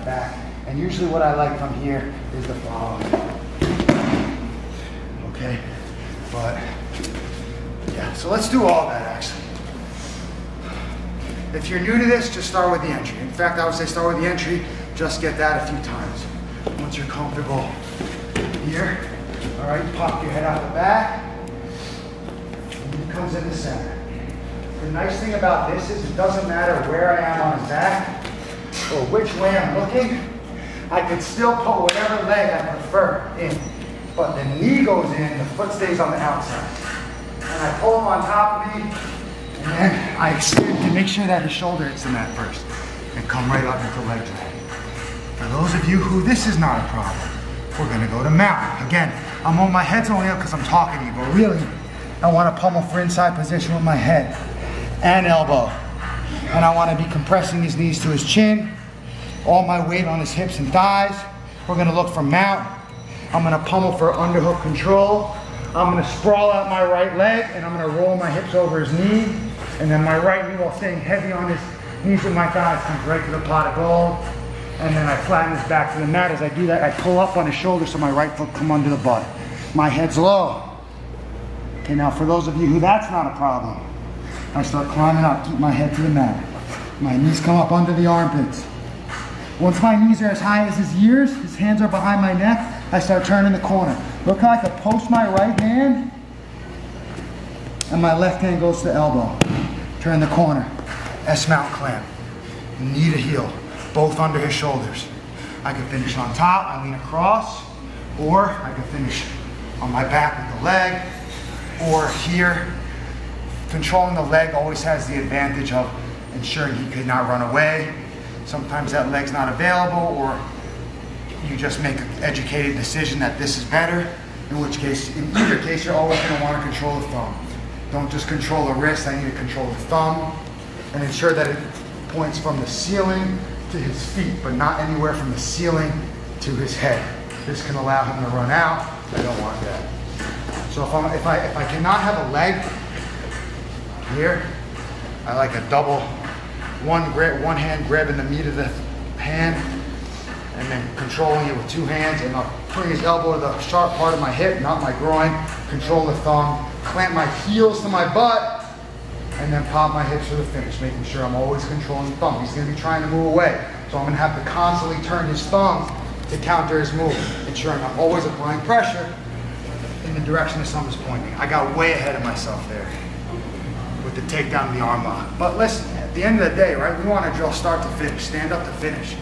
the back. And usually what I like from here is the following. Okay, but yeah, so let's do all that actually. If you're new to this, just start with the entry. In fact, I would say start with the entry, just get that a few times. Once you're comfortable here, all right, pop your head out the back, and it comes in the center. The nice thing about this is it doesn't matter where I am on his back or which way I'm looking, I can still put whatever leg I prefer in. But the knee goes in, the foot stays on the outside. And I pull him on top of me, and then I extend to make sure that his shoulder hits the mat first, and come right up into leg drag. For those of you who this is not a problem, we're gonna go to mount. Again, my head's only up because I'm talking to you, but really, I wanna pummel for inside position with my head and elbow. And I wanna be compressing his knees to his chin, all my weight on his hips and thighs. We're gonna look for mount. I'm gonna pummel for underhook control. I'm gonna sprawl out my right leg and I'm gonna roll my hips over his knee. And then my right knee, while staying heavy on his knees and my thighs, comes right to the pot of gold. And then I flatten his back to the mat. As I do that, I pull up on his shoulder so my right foot come under the butt. My head's low. Okay, now for those of you who that's not a problem, I start climbing up, keep my head to the mat. My knees come up under the armpits. Once my knees are as high as his ears, his hands are behind my neck, I start turning the corner. Look how I can post my right hand, and my left hand goes to the elbow. Turn the corner, S-mount clamp, knee to heel, both under his shoulders. I can finish on top, I lean across, or I can finish on my back with the leg, or here. Controlling the leg always has the advantage of ensuring he could not run away. Sometimes that leg's not available, or you just make an educated decision that this is better, in which case, in either case, you're always gonna wanna control the thumb. Don't just control the wrist, I need to control the thumb, and ensure that it points from the ceiling to his feet, but not anywhere from the ceiling to his head. This can allow him to run out. I don't want that. So if I cannot have a leg here, I like a double, one hand grabbing the meat of the hand, and then controlling it with two hands, and I'll bring his elbow to the sharp part of my hip, not my groin, control the thumb, clamp my heels to my butt, and then pop my hips for the finish, making sure I'm always controlling the thumb. He's gonna be trying to move away, so I'm gonna have to constantly turn his thumb to counter his move, ensuring I'm always applying pressure in the direction the thumb is pointing. I got way ahead of myself there with the takedown of the arm lock. But listen, at the end of the day, right, we wanna drill start to finish, stand up to finish.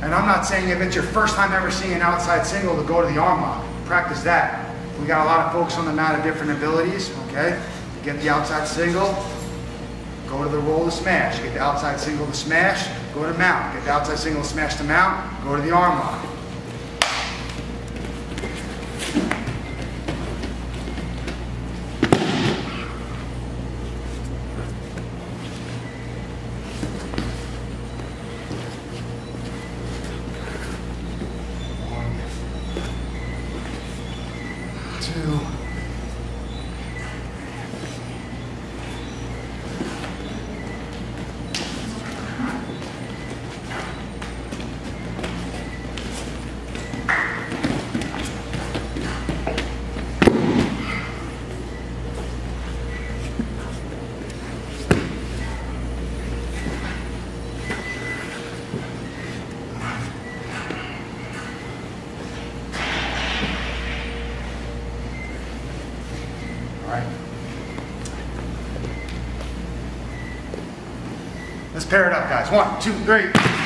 And I'm not saying if it's your first time ever seeing an outside single to go to the arm lock, practice that. We got a lot of folks on the mat of different abilities, okay? Get the outside single, go to the roll to smash, get the outside single to smash, go to mount, get the outside single to smash to mount, go to the arm lock. Pair it up, guys. 1, 2, 3.